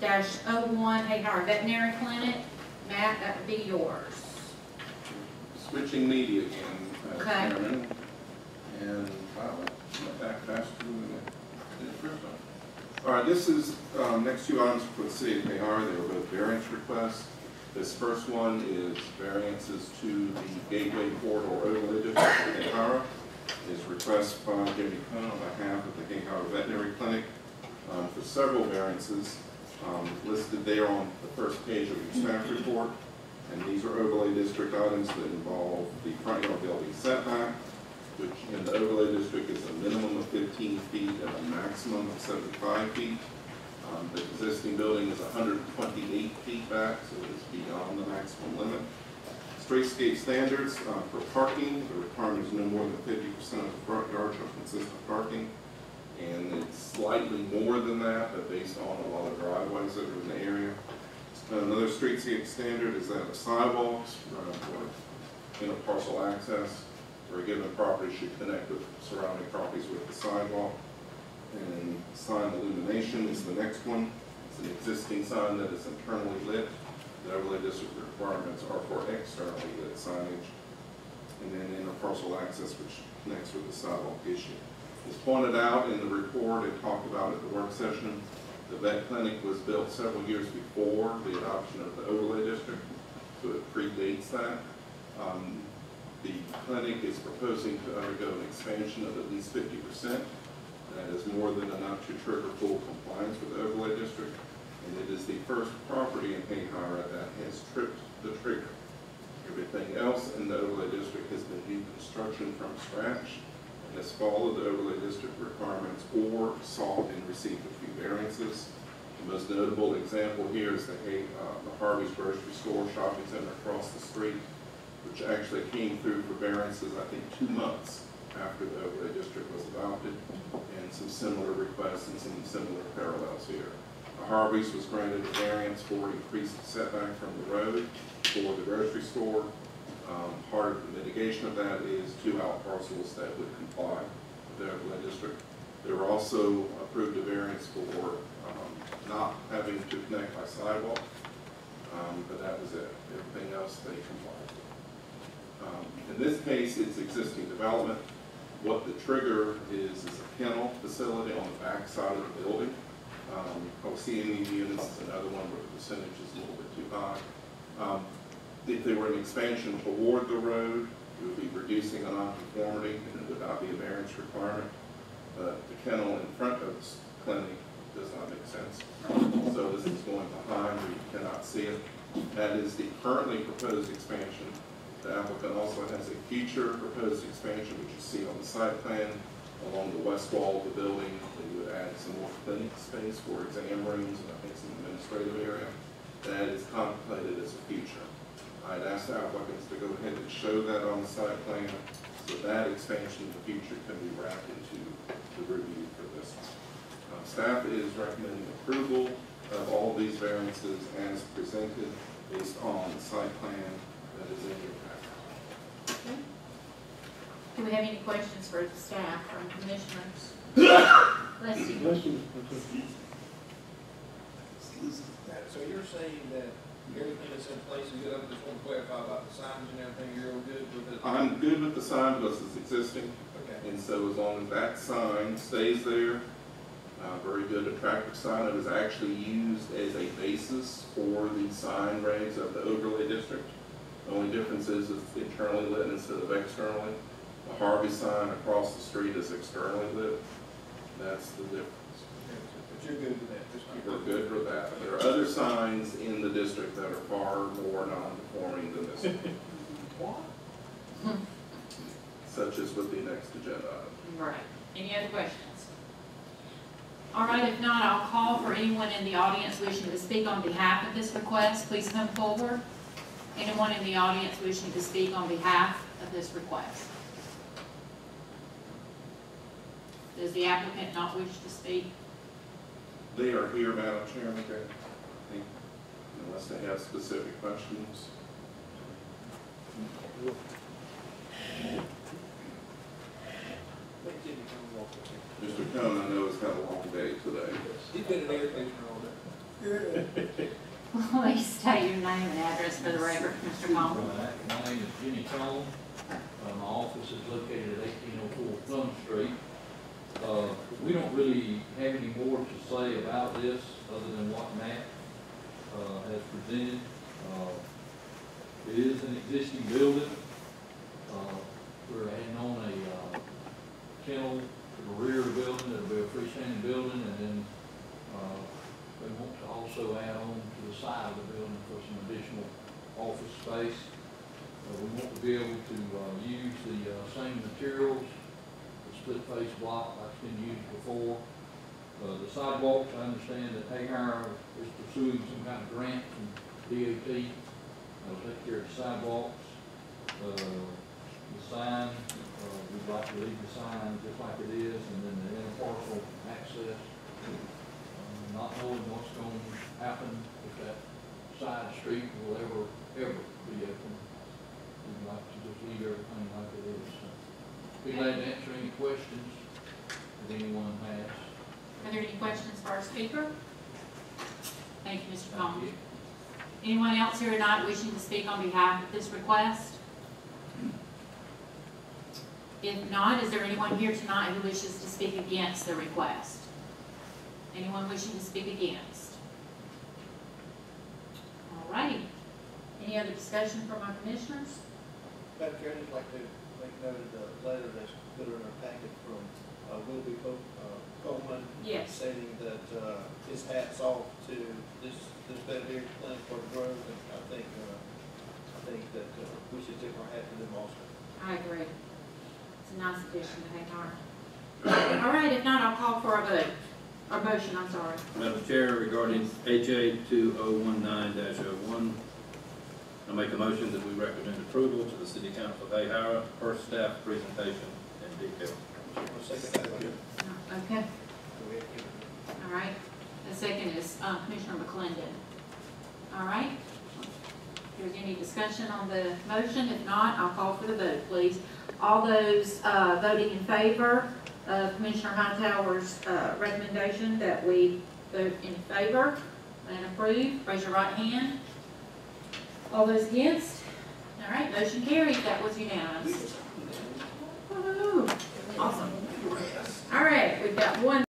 Hahira Veterinary Clinic. Matt, that would be yours. Switching media again, Chairman. And wow, went back faster than the first one. All right, this is next two items for the city of Hahira. They were both variance requests. This first one is variances to the Gateway Portal Overlay District of Hahira. It's a request by Jimmy Cone on behalf of the Hahira Veterinary Clinic for several variances listed there on the first page of your staff report. And these are overlay district items that involve the front yard building setback, which in the overlay district is a minimum of 15 feet and a maximum of 75 feet. The existing building is 128 feet back, so it is beyond the maximum limit. Streetscape standards for parking, the requirement is no more than 50% of the front yard shall consist of parking. And it's slightly more than that, but based on a lot of driveways that are in the area. Another streetscape standard is that of sidewalks for inter-parcel access, where a given property should connect with surrounding properties with the sidewalk. And sign illumination is the next one. It's an existing sign that is internally lit. The overlay district requirements are for externally lit signage. And then interparcel access, which connects with the sidewalk issue. As pointed out in the report and talked about at the work session, the vet clinic was built several years before the adoption of the overlay district, so it predates that. The clinic is proposing to undergo an expansion of at least 50%. That is more than enough to trigger full compliance with the overlay district, and it is the first property in Hahira that has tripped the trigger. Everything else in the overlay district has been new construction from scratch and has followed the overlay district requirements or sought and received a few variances. The most notable example here is the Harvey's grocery store shopping center across the street, which actually came through for variances, I think, 2 months after the overlay district was adopted, and some similar requests and some similar parallels here. The Harvey's was granted a variance for increased setback from the road for the grocery store. Part of the mitigation of that is 2 out parcels that would comply with the overlay district. They were also approved a variance for not having to connect by sidewalk, but that was it. Everything else they complied with. In this case, it's existing development. What the trigger is a kennel facility on the back side of the building. CME units is another one where the percentage is a little bit too high. If they were an expansion toward the road, it would be reducing a nonconformity and it would not be a variance requirement. The kennel in front of the clinic does not make sense. So this is going behind where you cannot see it. That is the currently proposed expansion. The applicant also has a future proposed expansion, which you see on the site plan, along the west wall of the building. They would add some more clinic space for exam rooms and I think some administrative area. That is contemplated as a future. I'd asked the applicants to go ahead and show that on the site plan, so that expansion in the future can be wrapped into the review for this one. Staff is recommending approval of all of these variances as presented based on the site plan that is in your package. Okay. Do we have any questions for the staff or commissioners? Let's see. So you're saying that everything that's in place is good. I just want to clarify about the signs and everything. You're all good with it? I'm good with the sign because it's existing. Okay. And so as long as that sign stays there, very good attractive sign. It was actually used as a basis for the sign regs of the overlay district. The only difference is it's internally lit instead of externally. The Harvey sign across the street is externally lit. That's the difference. But you're good with that? We're good with that. There are other signs in the district that are far more non-conforming than this one. What? Such as with the next agenda item. Right. Any other questions? All right, if not, I'll call for anyone in the audience wishing to speak on behalf of this request. Please come forward. Anyone in the audience wishing to speak on behalf of this request? Does the applicant not wish to speak? They are here, Madam Chairman, I think, unless they have specific questions. Mr. Cone, I know, has had a long day today. He's been in everything for all day. Please state your name and address for the record, Mr. Coleman. My name is Jimmy Cone. My office is located at 1804 Plum Street. We don't really have any more to say about this other than what Matt has presented. It is an existing building. We're adding on a kennel to the rear of the building. It'll be a freestanding building, and then we want to also add on to the side of the building for some additional office space. We want to be able to use the same materials, the split face block that's been used before. The sidewalks, I understand that Hahira is pursuing some kind of grant from DOT. They'll take care of the sidewalks. The sign, we'd like to leave the sign just like it is, and then the interparcel access. Not knowing what's going to happen if that side street will ever be open. We'd like to just leave everything like it is. So, be glad to answer any questions that anyone has. Are there any questions for our speaker? Thank you, Mr. Coleman. Anyone else here tonight wishing to speak on behalf of this request? If not, is there anyone here tonight who wishes to speak against the request? Anyone wishing to speak against? All right. Any other discussion from our commissioners? Madam Chair, I'd just like to make note of the letter that's put in our packet from Willoughby Coleman. Yes. Stating that his hat's off to this veterinary clinic for growth, and I think that we should take our hat to them also. I agree. It's a nice addition to Hahira. All right. If not, I'll call for a vote. Or motion, I'm sorry. Madam Chair, regarding HA 2019-01, I make a motion that we recommend approval to the City Council of Hahira for staff presentation and detail. Okay. All right. The second is Commissioner McClendon. All right. If there's any discussion on the motion, if not, I'll call for the vote, please. All those voting in favor of Commissioner Hightower's recommendation that we vote in favor and approve, raise your right hand. All those against? All right, motion carries. That was unanimous. Woo-hoo. Awesome. All right, we've got one.